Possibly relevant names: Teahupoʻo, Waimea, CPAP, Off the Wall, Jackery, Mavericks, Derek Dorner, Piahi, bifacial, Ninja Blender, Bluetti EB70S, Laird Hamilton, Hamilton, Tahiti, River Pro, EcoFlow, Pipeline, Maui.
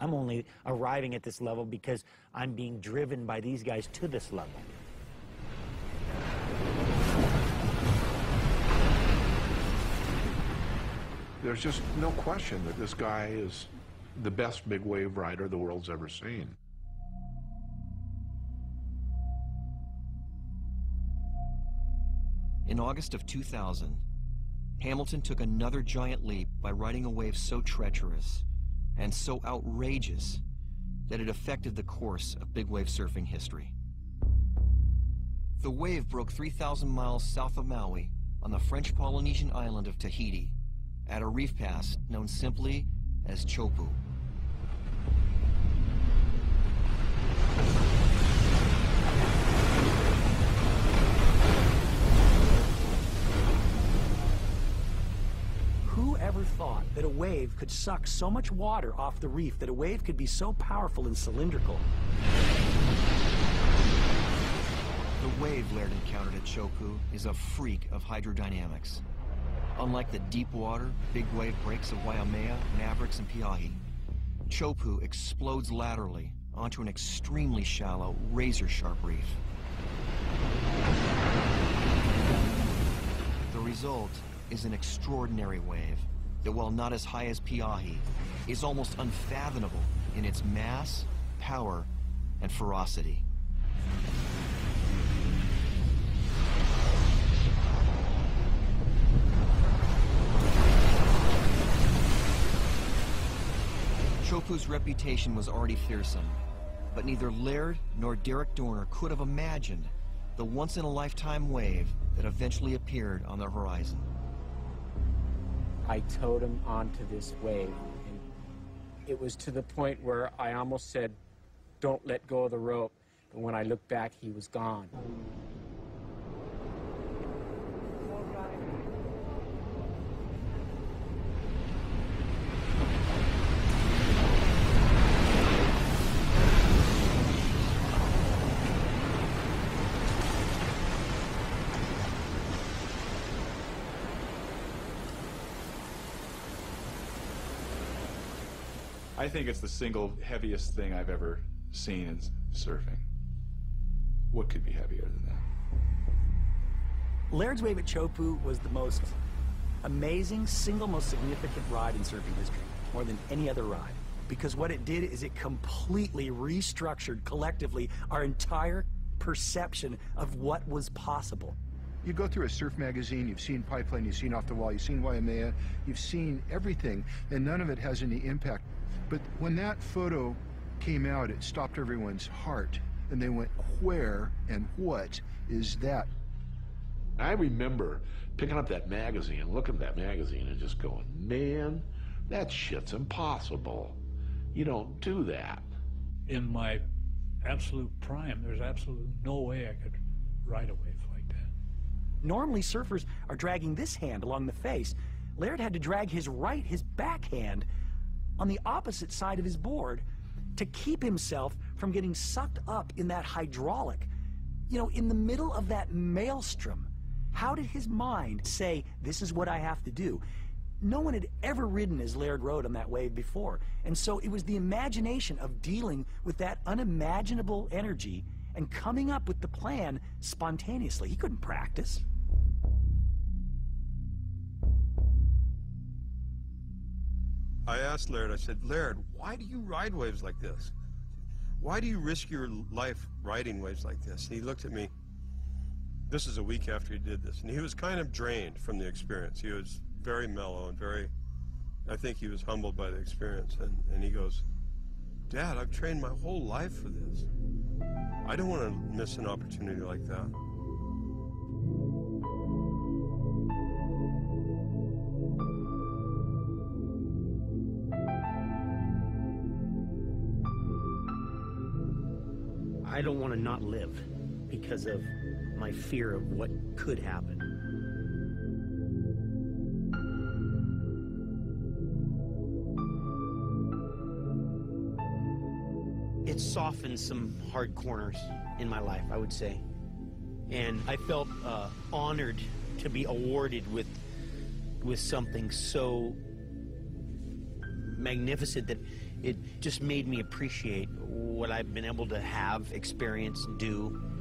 I'm only arriving at this level because I'm being driven by these guys to this level. There's just no question that this guy is the best big wave rider the world's ever seen. In August of 2000, Hamilton took another giant leap by riding a wave so treacherous and so outrageous that it affected the course of big wave surfing history. The wave broke 3,000 miles south of Maui on the French Polynesian island of Tahiti at a reef pass known simply as Teahupoʻo. Whoever thought that a wave could suck so much water off the reef, that a wave could be so powerful and cylindrical? The wave Laird encountered at Teahupoʻo is a freak of hydrodynamics. Unlike the deep water, big wave breaks of Waimea, Mavericks, and Piahi, Teahupoʻo explodes laterally onto an extremely shallow, razor-sharp reef. The result is an extraordinary wave that, while not as high as Piahi, is almost unfathomable in its mass, power, and ferocity. Teahupoʻo's reputation was already fearsome, but neither Laird nor Derek Dorner could have imagined the once-in-a-lifetime wave that eventually appeared on the horizon. I towed him onto this wave, and it was to the point where I almost said, "Don't let go of the rope," and when I looked back, he was gone. I think it's the single heaviest thing I've ever seen in surfing. What could be heavier than that? Laird's wave at Teahupoʻo was the most amazing, single most significant ride in surfing history, more than any other ride, because what it did is it completely restructured, collectively, our entire perception of what was possible. You go through a surf magazine, you've seen Pipeline, you've seen Off the Wall, you've seen Waimea, you've seen everything, and none of it has any impact. But when that photo came out, it stopped everyone's heart, and they went, where and what is that? I remember picking up that magazine and looking at that magazine and just going, man, that shit's impossible. You don't do that. In my absolute prime, there's absolutely no way I could ride a wave. Normally, surfers are dragging this hand along the face. Laird had to drag his right, his backhand, on the opposite side of his board to keep himself from getting sucked up in that hydraulic. You know, in the middle of that maelstrom, how did his mind say, this is what I have to do? No one had ever ridden as Laird rode on that wave before. And so it was the imagination of dealing with that unimaginable energy and coming up with the plan spontaneously. He couldn't practice. I asked Laird, I said, Laird, why do you ride waves like this? Why do you risk your life riding waves like this? And he looked at me, this is a week after he did this, and he was kind of drained from the experience. He was very mellow and very, I think he was humbled by the experience, and he goes, Dad, I've trained my whole life for this. I don't want to miss an opportunity like that. I don't want to not live because of my fear of what could happen. It softened some hard corners in my life, I would say. And I felt honored to be awarded with something so magnificent that It just made me appreciate what I've been able to have, experience, do.